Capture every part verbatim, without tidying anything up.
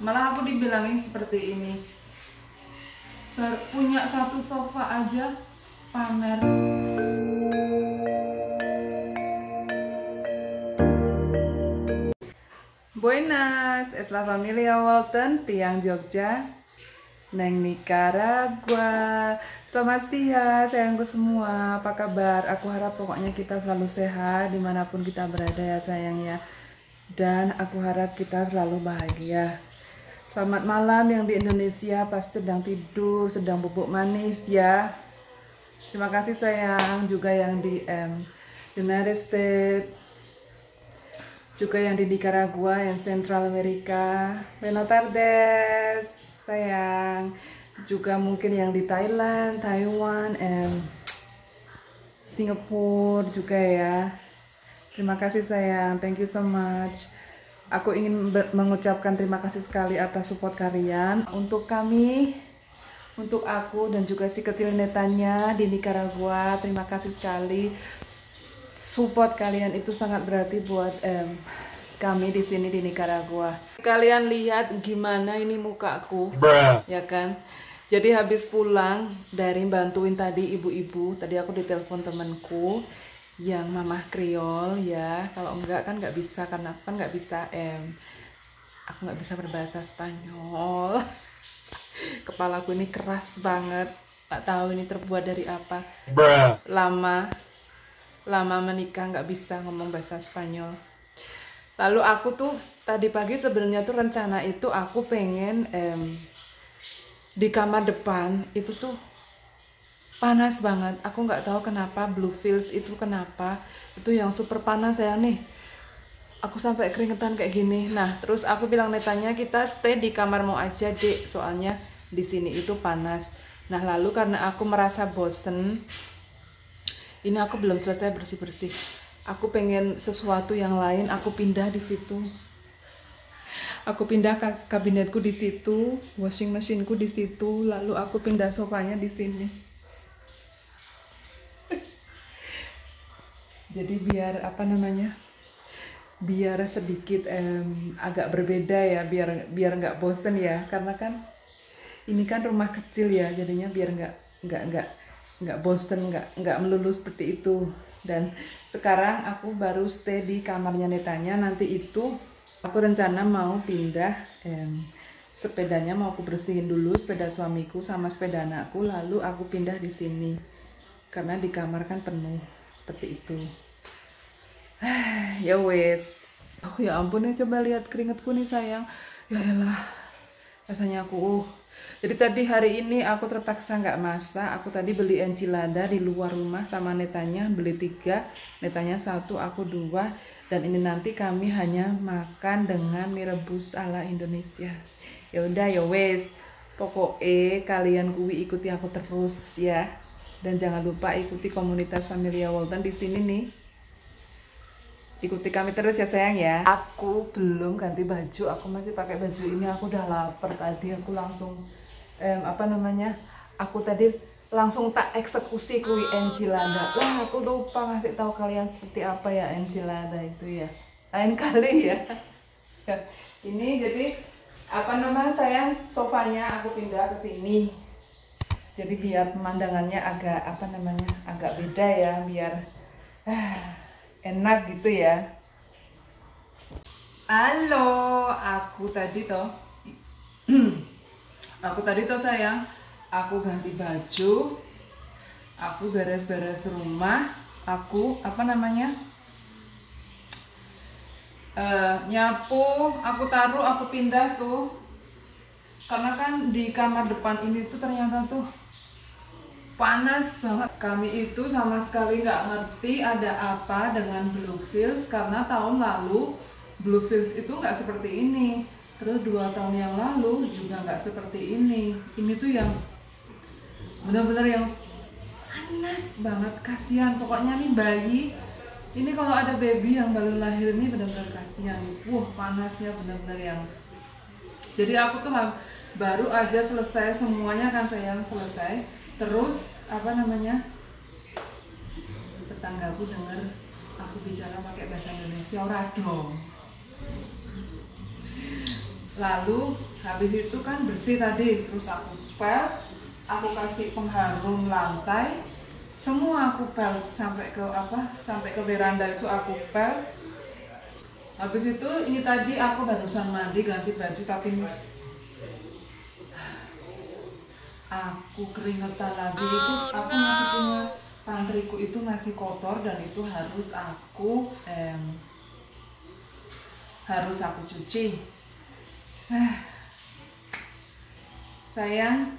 Malah aku dibilangin seperti ini, punya satu sofa aja pamer. Buenas, es la familia Walton, tiang Jogja, neng Nicaragua. Selamat siang sayangku semua, apa kabar? Aku harap pokoknya kita selalu sehat dimanapun kita berada ya sayangnya. Dan aku harap kita selalu bahagia. Selamat malam yang di Indonesia pasti sedang tidur, sedang bubuk manis ya. Terima kasih sayang juga yang di um, United States, juga yang di Nicaragua, yang Central America. Buenas tardes sayang. Juga mungkin yang di Thailand, Taiwan, and Singapura juga ya. Terima kasih sayang, thank you so much. Aku ingin mengucapkan terima kasih sekali atas support kalian untuk kami, untuk aku dan juga si kecil netanya di Nicaragua. Terima kasih sekali, support kalian itu sangat berarti buat eh, kami di sini di Nicaragua. Kalian lihat gimana ini mukaku, Bruh. Ya kan? Jadi habis pulang dari bantuin tadi ibu-ibu, tadi aku ditelepon temanku yang mamah Creole ya, kalau enggak kan nggak bisa, karena aku kan nggak bisa em aku nggak bisa berbahasa Spanyol. Kepalaku ini keras banget, tak tahu ini terbuat dari apa. Bruh. lama lama menikah nggak bisa ngomong bahasa Spanyol. Lalu aku tuh tadi pagi sebenarnya tuh rencana itu aku pengen em di kamar depan itu tuh panas banget, aku nggak tahu kenapa Bluefields itu kenapa itu yang super panas sayang nih, aku sampai keringetan kayak gini. Nah terus aku bilang netanya kita stay di kamarmu aja dek, soalnya di sini itu panas. Nah lalu karena aku merasa bosen, ini aku belum selesai bersih-bersih, aku pengen sesuatu yang lain, aku pindah di situ, aku pindah kabinetku di situ, washing machineku di situ, lalu aku pindah sofanya di sini. Jadi biar apa namanya, biar sedikit em, agak berbeda ya, biar biar nggak bosen ya, karena kan ini kan rumah kecil ya, jadinya biar nggak nggak nggak nggak bosen, nggak nggak melulu seperti itu. Dan sekarang aku baru stay di kamarnya netanya, nanti itu aku rencana mau pindah em, sepedanya, mau aku bersihin dulu sepeda suamiku sama sepeda anakku, lalu aku pindah di sini karena di kamar kan penuh. Seperti itu. Ya wes. Oh ya ampun ya, coba lihat keringetku nih sayang. Ya elah. Rasanya aku uh. Jadi tadi hari ini aku terpaksa nggak masak. Aku tadi beli enchilada di luar rumah sama netanya, beli tiga, netanya satu, aku dua. Dan ini nanti kami hanya makan dengan mie rebus ala Indonesia. Ya udah ya wes. Pokoknya kalian kuwi ikuti aku terus ya. Dan jangan lupa ikuti komunitas Familia Walton di sini nih. Ikuti kami terus ya sayang ya. Aku belum ganti baju, aku masih pakai baju ini. Aku udah lapar tadi, aku langsung eh, apa namanya? Aku tadi langsung tak eksekusi kui enchilada. Lah aku lupa ngasih tahu kalian seperti apa ya enchilada itu ya. Lain kali ya. Ini jadi apa namanya sayang, sofanya aku pindah ke sini. Jadi biar pemandangannya agak apa namanya agak beda ya, biar ah, enak gitu ya. Halo, aku tadi toh aku tadi toh sayang, aku ganti baju, aku beres-beres rumah, aku apa namanya uh, nyapu, aku taruh, aku pindah tuh karena kan di kamar depan ini tuh ternyata tuh panas banget. Kami itu sama sekali nggak ngerti ada apa dengan Bluefields, karena tahun lalu Bluefields itu nggak seperti ini, terus dua tahun yang lalu juga nggak seperti ini. Ini tuh yang benar-benar yang panas banget, kasihan pokoknya nih bayi ini, kalau ada baby yang baru lahir ini benar-benar kasihan. Wah panasnya benar-benar yang, jadi aku tuh baru aja selesai semuanya kan sayang, selesai. Terus apa namanya tetanggaku dengar aku bicara pakai bahasa Indonesia, ora dong. Lalu habis itu kan bersih tadi, terus aku pel, aku kasih pengharum lantai, semua aku pel sampai ke apa, sampai ke veranda itu aku pel. Habis itu ini tadi aku barusan mandi ganti baju, tapi aku keringetan lagi. Itu aku masih punya pantriku itu masih kotor dan itu harus aku eh, harus aku cuci. Sayang,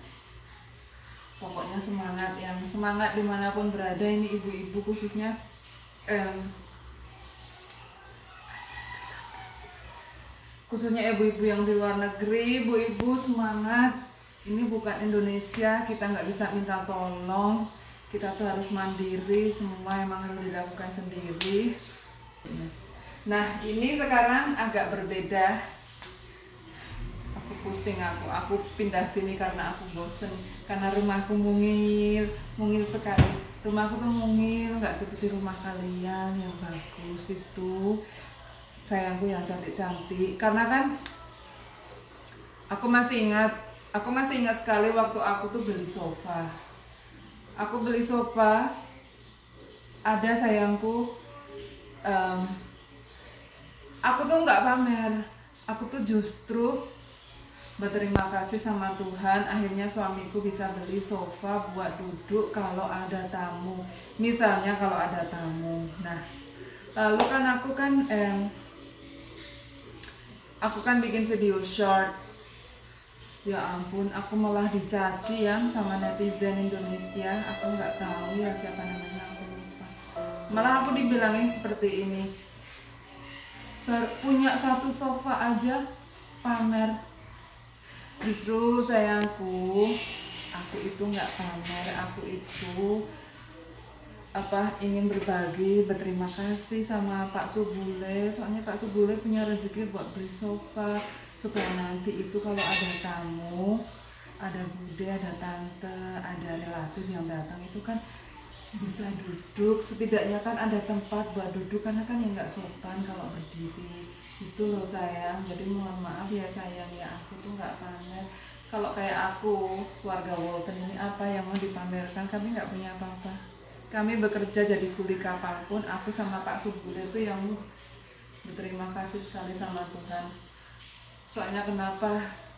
pokoknya semangat, yang semangat dimanapun berada, ini ibu-ibu khususnya. eh, Khususnya ibu-ibu yang di luar negeri, ibu-ibu semangat. Ini bukan Indonesia, kita nggak bisa minta tolong. Kita tuh harus mandiri, semua emang harus dilakukan sendiri. Nah, ini sekarang agak berbeda. Pusing aku, aku pindah sini karena aku bosen, karena rumahku mungil, mungil sekali. Rumahku tuh mungil, nggak seperti rumah kalian yang bagus itu. Sayangku yang cantik-cantik, karena kan aku masih ingat, aku masih ingat sekali waktu aku tuh beli sofa. Aku beli sofa, ada sayangku, um, aku tuh nggak pamer, aku tuh justru berterima kasih sama Tuhan, akhirnya suamiku bisa beli sofa buat duduk kalau ada tamu. Misalnya kalau ada tamu. Nah, lalu kan aku kan eh, aku kan bikin video short. Ya ampun, aku malah dicaci yang sama netizen Indonesia. Aku nggak tahu ya siapa namanya, aku lupa. Malah aku dibilangin seperti ini. Punya satu sofa aja pamer. Justru sayangku, aku itu nggak pamer, aku itu apa ingin berbagi, berterima kasih sama Pak Subule. Soalnya Pak Subule punya rezeki buat beli sofa supaya nanti itu kalau ada tamu, ada bude, ada tante, ada relatif yang datang itu kan bisa duduk. Setidaknya kan ada tempat buat duduk, karena kan yang nggak sopan kalau berdiri. Itu loh sayang, jadi mohon maaf ya sayang ya, aku tuh nggak pamer. Kalau kayak aku, keluarga Walton ini apa yang mau dipamerkan, kami nggak punya apa-apa. Kami bekerja jadi kuli kapal pun, aku sama Pak Subule itu yang berterima kasih sekali sama Tuhan. Soalnya kenapa?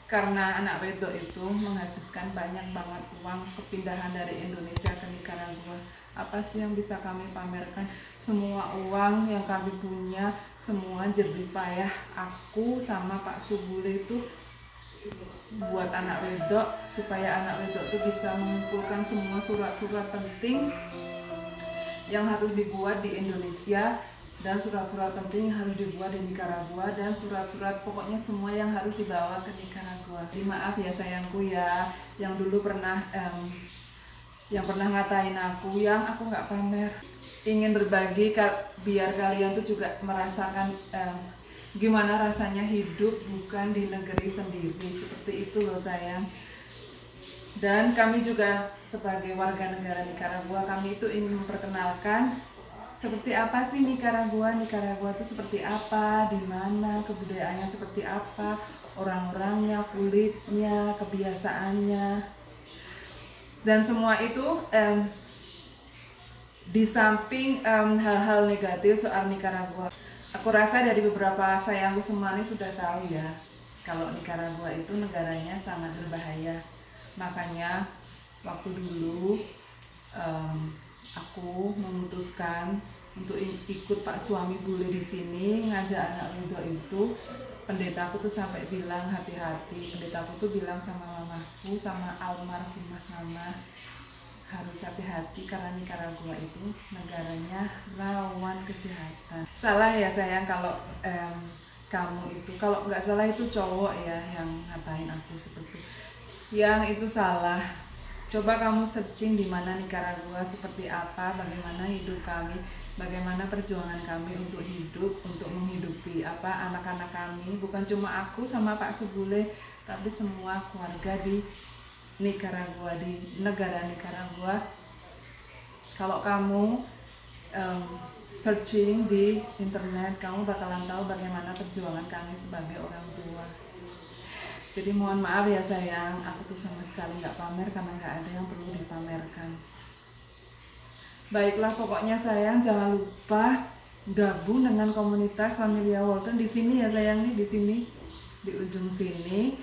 Karena anak wedok itu menghabiskan banyak banget uang kepindahan dari Indonesia ke Nicaragua. Apa sih yang bisa kami pamerkan? Semua uang yang kami punya, semua jerih payah aku sama Pak Subule itu buat anak wedok, supaya anak wedok itu bisa mengumpulkan semua surat-surat penting yang harus dibuat di Indonesia, dan surat-surat penting yang harus dibuat di Nicaragua, dan surat-surat pokoknya semua yang harus dibawa ke Nicaragua. Maaf ya sayangku ya, yang dulu pernah um, yang pernah ngatain aku, yang aku nggak pamer. Ingin berbagi biar kalian tuh juga merasakan um, gimana rasanya hidup bukan di negeri sendiri, seperti itu loh sayang. Dan kami juga sebagai warga negara Nicaragua, kami itu ingin memperkenalkan seperti apa sih Nicaragua? Nicaragua itu seperti apa? Di mana? Kebudayaannya seperti apa? Orang-orangnya, kulitnya, kebiasaannya, dan semua itu um, di samping hal-hal um, negatif soal Nicaragua. Aku rasa dari beberapa sayangku semua ini sudah tahu ya, kalau Nicaragua itu negaranya sangat berbahaya. Makanya waktu dulu um, aku memutuskan untuk ikut Pak Suami Bule di sini ngajak anak muda itu. Pendetaku tuh sampai bilang hati-hati. Pendetaku tuh bilang sama mamaku, sama almarhumah mama, harus hati-hati karena Nicaragua itu negaranya lawan kejahatan. Salah ya sayang kalau eh, kamu itu, kalau nggak salah itu cowok ya yang ngatain aku seperti, yang itu salah. Coba kamu searching di mana Nicaragua seperti apa, bagaimana hidup kami, bagaimana perjuangan kami untuk hidup, untuk menghidupi apa anak-anak kami, bukan cuma aku sama Pak Subule, tapi semua keluarga di Nicaragua, di negara Nicaragua. Kalau kamu um, searching di internet, kamu bakalan tahu bagaimana perjuangan kami sebagai orang tua. Jadi mohon maaf ya sayang, aku tuh sama sekali nggak pamer karena nggak ada yang perlu dipamerkan. Baiklah, pokoknya sayang jangan lupa gabung dengan komunitas Familia Walton di sini ya sayang, nih di sini, di ujung sini.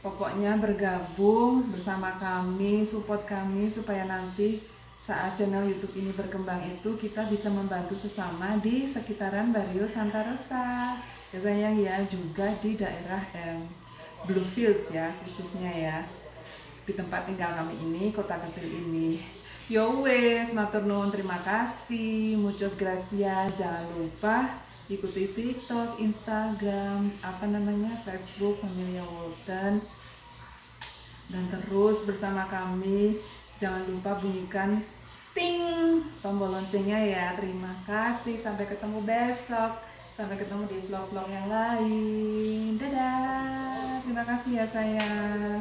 Pokoknya bergabung bersama kami, support kami supaya nanti saat channel YouTube ini berkembang itu kita bisa membantu sesama di sekitaran Barrio Santa Rosa ya sayang ya, juga di daerah M. Bluefields ya, khususnya ya di tempat tinggal kami ini, kota kecil ini. Yo wes, matur nuwun, terima kasih, muchas gracias. Jangan lupa ikuti TikTok, Instagram, apa namanya, Facebook Familia Walton, dan terus bersama kami. Jangan lupa bunyikan ting tombol loncengnya ya. Terima kasih, sampai ketemu besok, sampai ketemu di vlog-vlog yang lain. Dadah. Terima kasih ya sayang.